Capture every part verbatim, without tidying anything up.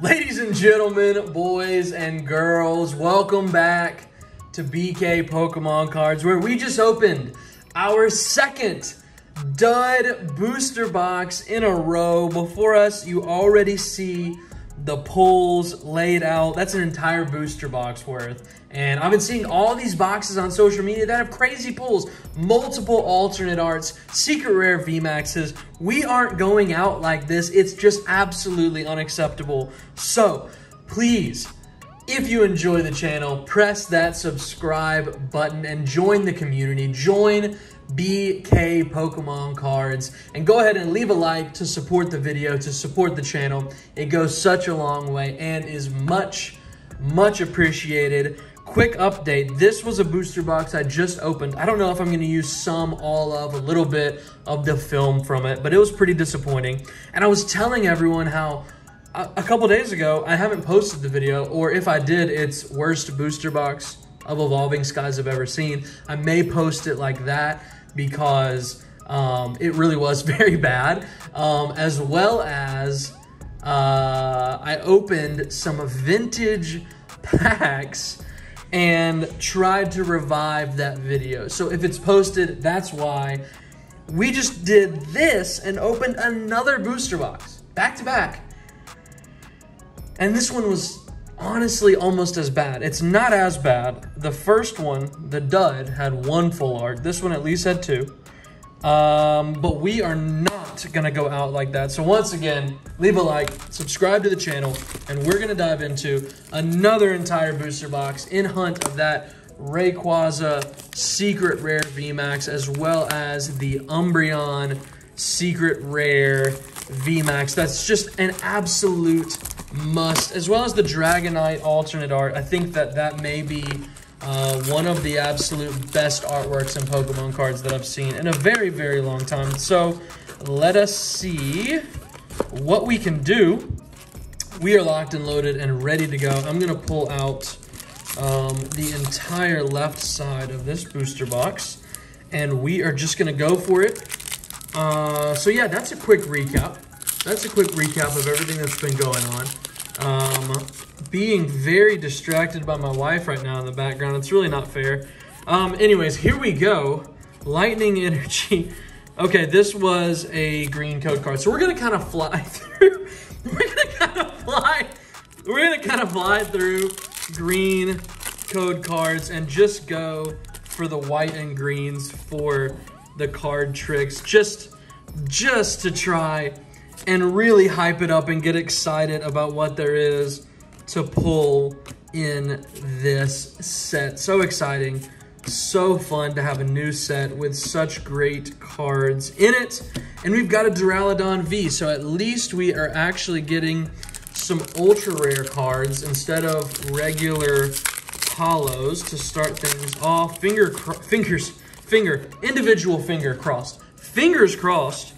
Ladies and gentlemen, boys and girls, welcome back to B K Pokemon Cards, where we just opened our second dud booster box in a row. Before us, you already see the pulls laid out. That's an entire booster box worth. And I've been seeing all these boxes on social media that have crazy pulls, multiple alternate arts, secret rare V maxes. We aren't going out like this. It's just absolutely unacceptable. So please, if you enjoy the channel, press that subscribe button and join the community. Join B K Pokemon Cards and go ahead and leave a like to support the video, to support the channel. It goes such a long way and is much, much appreciated. Quick update, this was a booster box I just opened. I don't know if I'm gonna use some, all of, a little bit of the film from it, but it was pretty disappointing. And I was telling everyone how a, a couple days ago, I haven't posted the video, or if I did, it's worst booster box of Evolving Skies I've ever seen. I may post it like that because um, it really was very bad, um, as well as uh, I opened some vintage packs and tried to revive that video. So if it's posted, that's why. We just did this and opened another booster box, back to back. And this one was honestly almost as bad. It's not as bad. The first one, the dud, had one full art. This one at least had two. Um, but we are not gonna go out like that. So once again, leave a like, subscribe to the channel, and we're gonna dive into another entire booster box in hunt of that Rayquaza secret rare V max, as well as the Umbreon secret rare V max. That's just an absolute must, as well as the Dragonite alternate art. I think that that may be uh, one of the absolute best artworks in Pokemon cards that I've seen in a very, very long time. So let us see what we can do. We are locked and loaded and ready to go. I'm gonna pull out um, the entire left side of this booster box, and we are just gonna go for it. Uh, so yeah, that's a quick recap. That's a quick recap of everything that's been going on. Um, being very distracted by my wife right now in the background. It's really not fair. Um, anyways, here we go. Lightning Energy. Okay, this was a green code card. So we're gonna kind of fly through. We're gonna kind of fly. We're gonna kind of fly through green code cards and just go for the white and greens for the card tricks. Just, just to try and really hype it up and get excited about what there is to pull in this set. So exciting, so fun to have a new set with such great cards in it. And we've got a Duraludon V, so at least we are actually getting some ultra rare cards instead of regular holos to start things off. Finger, fingers, finger, individual finger crossed. Fingers crossed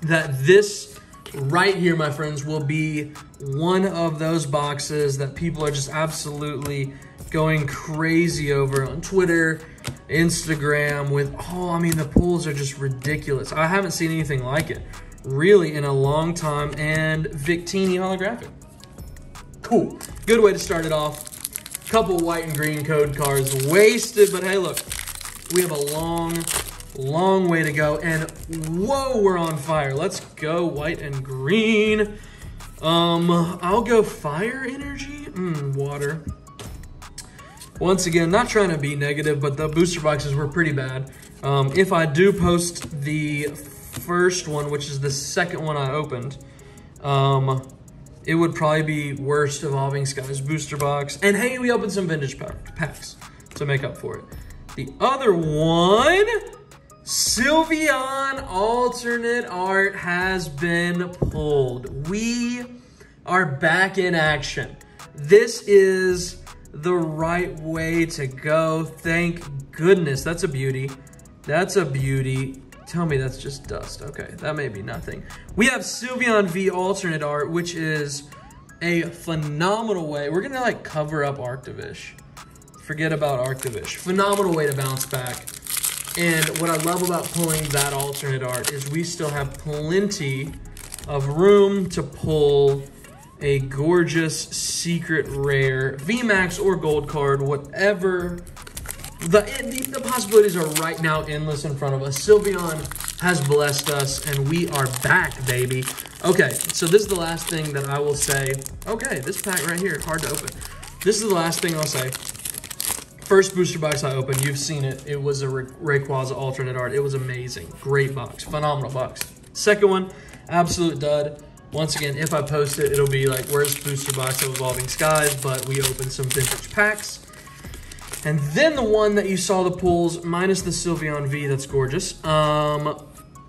that this right here, my friends, will be one of those boxes that people are just absolutely going crazy over on Twitter, Instagram with, oh, I mean, the pulls are just ridiculous. I haven't seen anything like it really in a long time. And Victini holographic. Cool, good way to start it off. Couple white and green code cards wasted, but hey, look, we have a long, long way to go, and whoa, we're on fire. Let's go white and green. Um, I'll go fire energy, mm, water. Once again, not trying to be negative, but the booster boxes were pretty bad. Um, if I do post the first one, which is the second one I opened, um, it would probably be worst Evolving Skies booster box. And hey, we opened some vintage packs to make up for it. The other one, Sylveon alternate art has been pulled. We are back in action. This is the right way to go. Thank goodness. That's a beauty. That's a beauty. Tell me that's just dust. Okay, that may be nothing. We have Sylveon V alternate art, which is a phenomenal way. We're gonna like cover up Arctivish. Forget about Arctivish. Phenomenal way to bounce back. And what I love about pulling that alternate art is we still have plenty of room to pull a gorgeous secret rare V MAX or gold card, whatever. The, the, the possibilities are right now endless in front of us. Sylveon has blessed us, and we are back, baby. Okay, so this is the last thing that I will say. Okay, this pack right here, hard to open. This is the last thing I'll say. First booster box I opened, you've seen it. It was a Rayquaza alternate art. It was amazing. Great box, phenomenal box. Second one, absolute dud. Once again, if I post it, it'll be like, where's booster box of Evolving Skies? But we opened some vintage packs. And then the one that you saw the pulls, minus the Sylveon V, that's gorgeous. Um,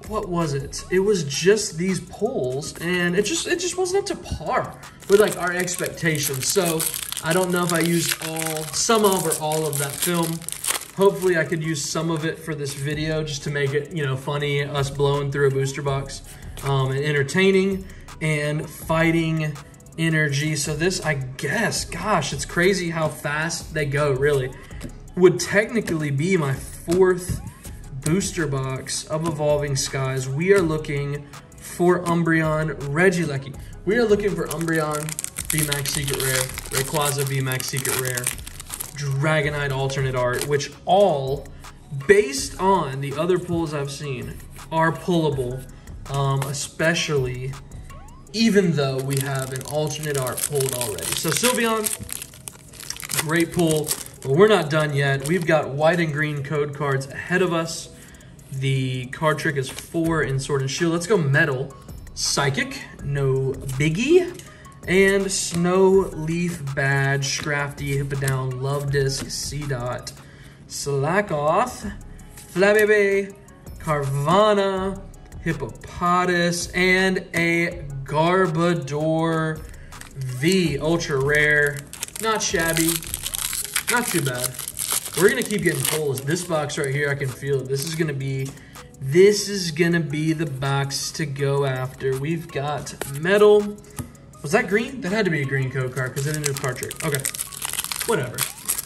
what was it? It was just these pulls, and it just it just wasn't up to par with like our expectations. So I don't know if I used all, some of or all of that film. Hopefully I could use some of it for this video just to make it, you know, funny, us blowing through a booster box, um, and entertaining and fighting energy. So this, I guess, gosh, it's crazy how fast they go, really. Would technically be my fourth booster box of Evolving Skies. We are looking for Umbreon Regieleki. We are looking for Umbreon V MAX Secret Rare, Rayquaza V MAX Secret Rare, Dragonite Alternate Art, which all, based on the other pulls I've seen, are pullable, um, especially even though we have an alternate art pulled already. So Sylveon, great pull, but we're not done yet. We've got white and green code cards ahead of us. The card trick is four in Sword and Shield. Let's go metal, psychic, no biggie, and Snow Leaf Badge, Scrafty, Hippodown, Lovedisk, Seedot, Slackoth, Flabébé, Carvanha, Hippopotamus, and a Garbodor V, ultra rare. Not shabby, not too bad. We're gonna keep getting pulls. This box right here, I can feel it. This is gonna be, this is gonna be the box to go after. We've got metal. Was that green? That had to be a green code card because it didn't do a card trick. Okay, whatever.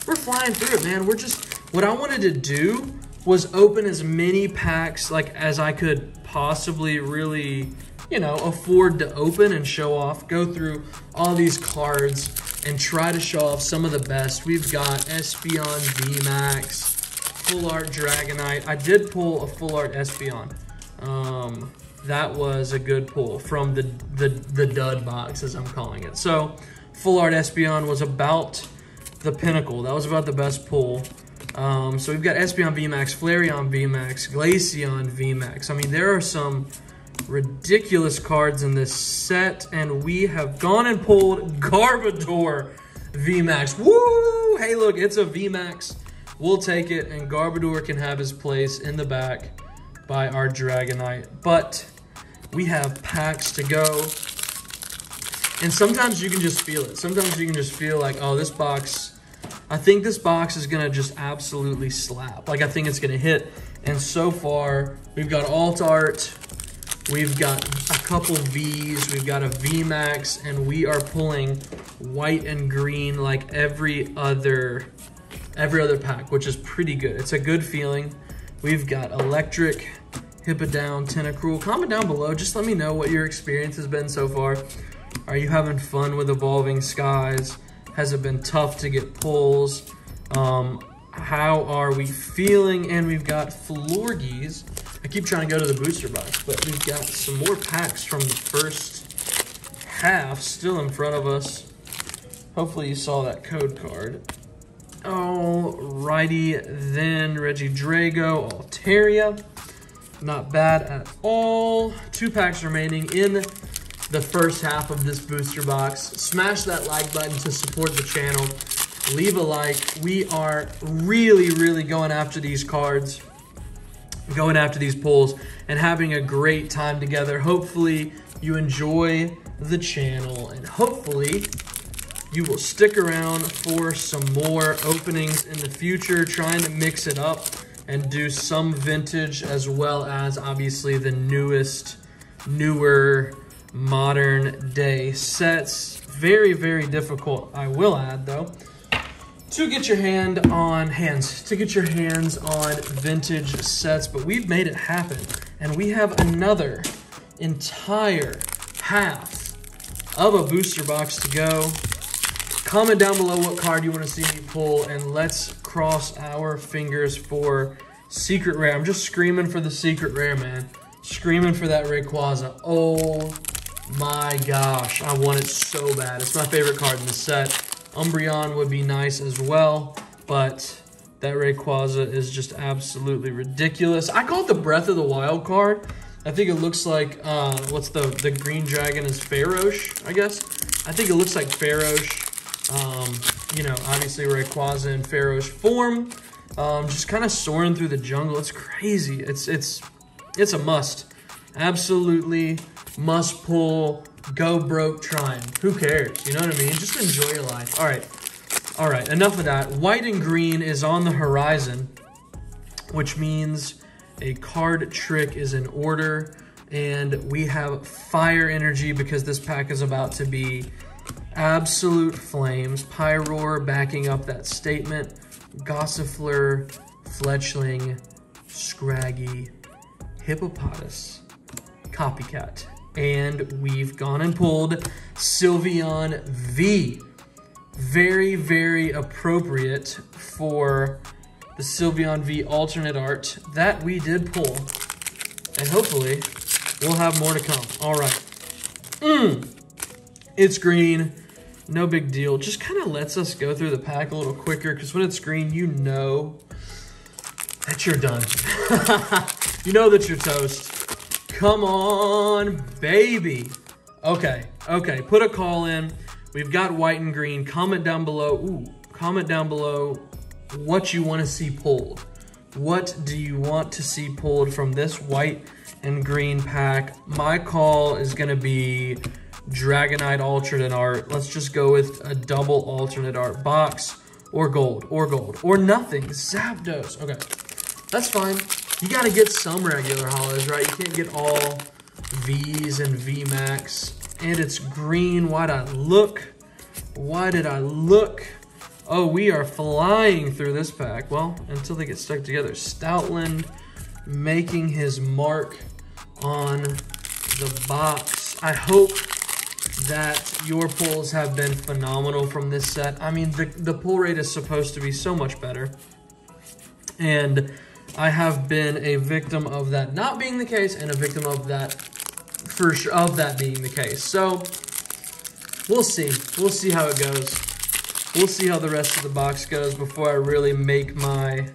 We're flying through it, man. We're just, what I wanted to do was open as many packs like as I could possibly really, you know, afford to open and show off, go through all these cards and try to show off some of the best. We've got Espeon V MAX, Full Art Dragonite. I did pull a Full Art Espeon. Um, that was a good pull from the, the, the dud box, as I'm calling it. So Full Art Espeon was about the pinnacle. That was about the best pull. Um, so we've got Espeon V MAX, Flareon V MAX, Glaceon V MAX. I mean, there are some ridiculous cards in this set, and we have gone and pulled Garbodor V MAX. Woo! Hey, look, it's a V MAX. We'll take it, and Garbodor can have his place in the back by our Dragonite. But we have packs to go, and sometimes you can just feel it. Sometimes you can just feel like, oh, this box, I think this box is gonna just absolutely slap. Like, I think it's gonna hit. And so far, we've got alt art, we've got a couple V's, we've got a V MAX, and we are pulling white and green like every other, every other pack, which is pretty good. It's a good feeling. We've got electric, Hippodown, Tentacruel. Comment down below, just let me know what your experience has been so far. Are you having fun with Evolving Skies? Has it been tough to get pulls? Um, how are we feeling? And we've got Florgies. I keep trying to go to the booster box, but we've got some more packs from the first half still in front of us. Hopefully you saw that code card. Alrighty then, Regidrago, Altaria. Not bad at all. Two packs remaining in the first half of this booster box. Smash that like button to support the channel. Leave a like. We are really, really going after these cards, going after these pulls, and having a great time together. Hopefully you enjoy the channel, and hopefully you will stick around for some more openings in the future, trying to mix it up and do some vintage as well as obviously the newest, newer, modern day sets. Very, very difficult, I will add though, to get your hand on hands, to get your hands on vintage sets, but we've made it happen. And we have another entire half of a booster box to go. Comment down below what card you want to see me pull, and let's cross our fingers for secret rare. I'm just screaming for the secret rare, man. Screaming for that Rayquaza. Oh my gosh, I want it so bad. It's my favorite card in the set. Umbreon would be nice as well, but that Rayquaza is just absolutely ridiculous. I call it the Breath of the Wild card. I think it looks like, uh, what's the, the green dragon is Feroche, I guess. I think it looks like Feroche. Um, you know, obviously Rayquaza in Feroche form, um, just kind of soaring through the jungle. It's crazy. It's it's it's a must, absolutely must pull. Go broke trying. Who cares? You know what I mean? Just enjoy your life. All right, all right. Enough of that. White and green is on the horizon, which means a card trick is in order, and we have fire energy because this pack is about to be absolute flames. Pyroar backing up that statement. Gossifleur, Fletchling, Scraggy, Hippopotamus, Copycat. And we've gone and pulled Sylveon V. Very, very appropriate for the Sylveon V alternate art that we did pull. And hopefully we'll have more to come. All right. Mm. It's green. No big deal. Just kind of lets us go through the pack a little quicker, because when it's green, you know that you're done. You know that you're toast. Come on, baby. Okay, okay, put a call in. We've got white and green. Comment down below, ooh, comment down below what you want to see pulled. What do you want to see pulled from this white and green pack? My call is gonna be Dragonite alternate art. Let's just go with a double alternate art box, or gold, or gold, or nothing. Zapdos. Okay, that's fine. You gotta get some regular holos, right? You can't get all V's and V max. And it's green. Why'd I look? Why did I look? Oh, we are flying through this pack. Well, until they get stuck together. Stoutland making his mark on the box. I hope that your pulls have been phenomenal from this set. I mean, the, the pull rate is supposed to be so much better, and I have been a victim of that not being the case, and a victim of that for sure, of that being the case. So we'll see. We'll see how it goes. We'll see how the rest of the box goes before I really make my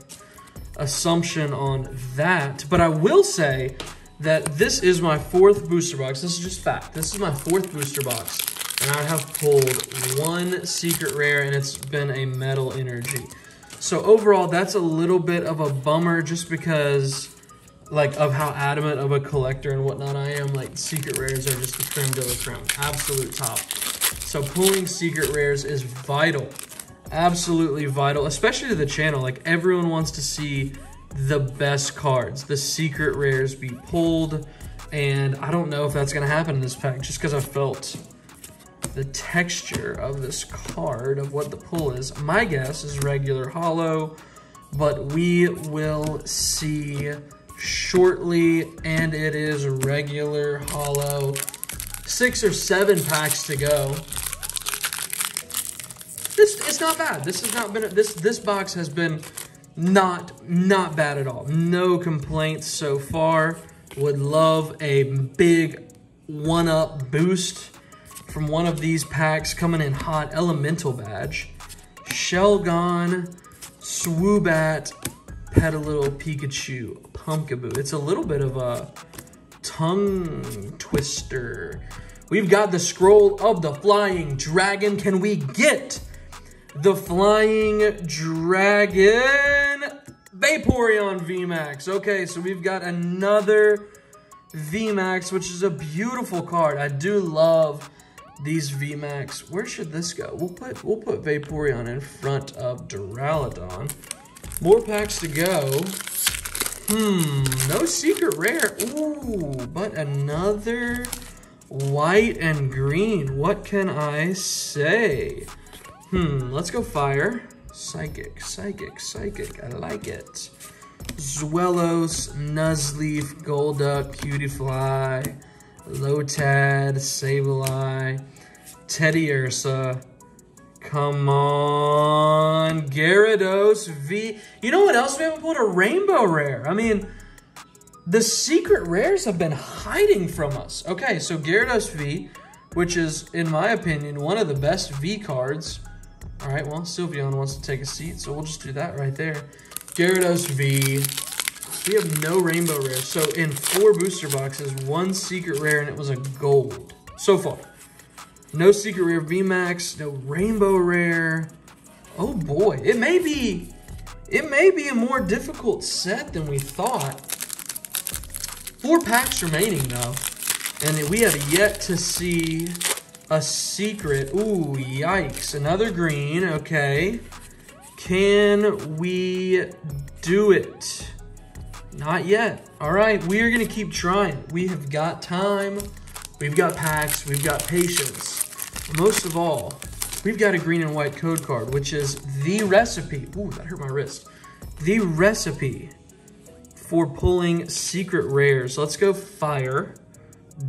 assumption on that. But I will say that this is my fourth booster box. This is just fact. This is my fourth booster box, and I have pulled one secret rare, and it's been a metal energy. So overall, that's a little bit of a bummer, just because, like, of how adamant of a collector and whatnot I am. Like, secret rares are just the creme de la creme, absolute top. So pulling secret rares is vital, absolutely vital, especially to the channel. Like, everyone wants to see the best cards, the secret rares be pulled, and I don't know if that's gonna happen in this pack, just because I felt the texture of this card, of what the pull is. My guess is regular holo, but we will see shortly, and it is regular holo. Six or seven packs to go. This it's not bad. This has not been a, this this box has been not not bad at all. No complaints so far. Would love a big one-up boost from one of these packs. Coming in hot, Elemental Badge, Shelgon, Swoobat, Petalil, Pikachu, Pumpkaboo. It's a little bit of a tongue twister. We've got the Scroll of the Flying Dragon. Can we get the Flying Dragon? Vaporeon V max. Okay, so we've got another V max, which is a beautiful card. I do love these V max. Where should this go? We'll put we'll put Vaporeon in front of Duraludon. More packs to go. Hmm, no secret rare. Ooh, but another white and green. What can I say? Hmm, let's go fire. Psychic, psychic, psychic. I like it. Zweilous, Nuzleaf, Golduck, Cutiefly, Lotad, Sableye, Teddy Ursa. Come on, Gyarados V. You know what else? We haven't pulled a Rainbow Rare. I mean, the secret rares have been hiding from us. Okay, so Gyarados V, which is, in my opinion, one of the best V cards. All right, well, Sylveon wants to take a seat, so we'll just do that right there. Gyarados V. We have no Rainbow Rare. So in four booster boxes, one secret rare, and it was a gold so far. No secret rare V max, no Rainbow Rare. Oh boy, it may be, it may be a more difficult set than we thought. Four packs remaining though, and we have yet to see a secret. Ooh, yikes, another green, okay. Can we do it? Not yet. All right, we are gonna keep trying. We have got time. We've got packs, we've got patience. Most of all, we've got a green and white code card, which is the recipe. Ooh, that hurt my wrist. The recipe for pulling secret rares. Let's go fire,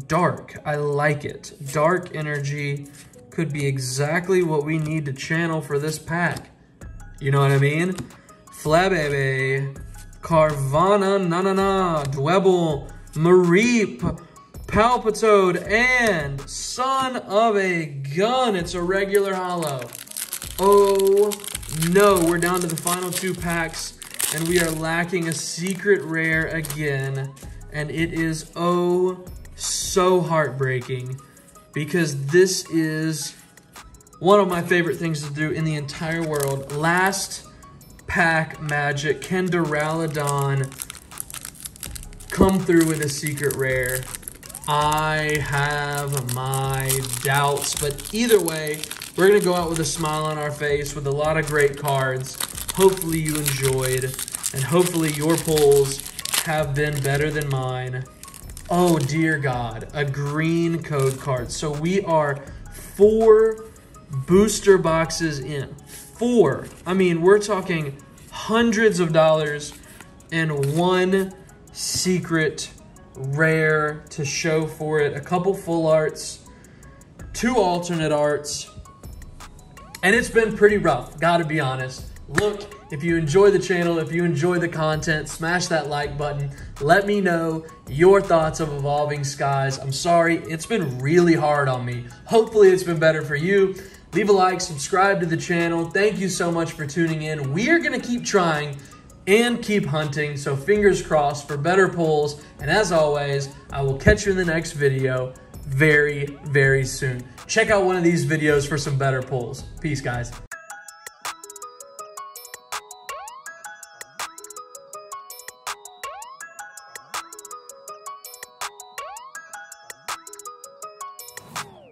dark. I like it. Dark energy could be exactly what we need to channel for this pack. You know what I mean? Flabébé, Carvanha, na na na, Dwebble, Mareep, Palpitoad, and son of a gun, it's a regular holo. Oh no, we're down to the final two packs and we are lacking a secret rare again. And it is oh so heartbreaking because this is one of my favorite things to do in the entire world. Last pack magic, can Duraludon come through with a secret rare? I have my doubts, but either way, we're gonna go out with a smile on our face with a lot of great cards. Hopefully you enjoyed, and hopefully your pulls have been better than mine. Oh dear God, a green code card. So we are four booster boxes in. Four. I mean, we're talking hundreds of dollars and one secret rare to show for it, a couple full arts, two alternate arts, and it's been pretty rough, gotta be honest. Look, if you enjoy the channel, if you enjoy the content, smash that like button. Let me know your thoughts of Evolving Skies. I'm sorry, it's been really hard on me. Hopefully it's been better for you. Leave a like, subscribe to the channel. Thank you so much for tuning in. We are gonna keep trying and keep hunting, so fingers crossed for better pulls. And as always, I will catch you in the next video very, very soon. Check out one of these videos for some better pulls. Peace, guys.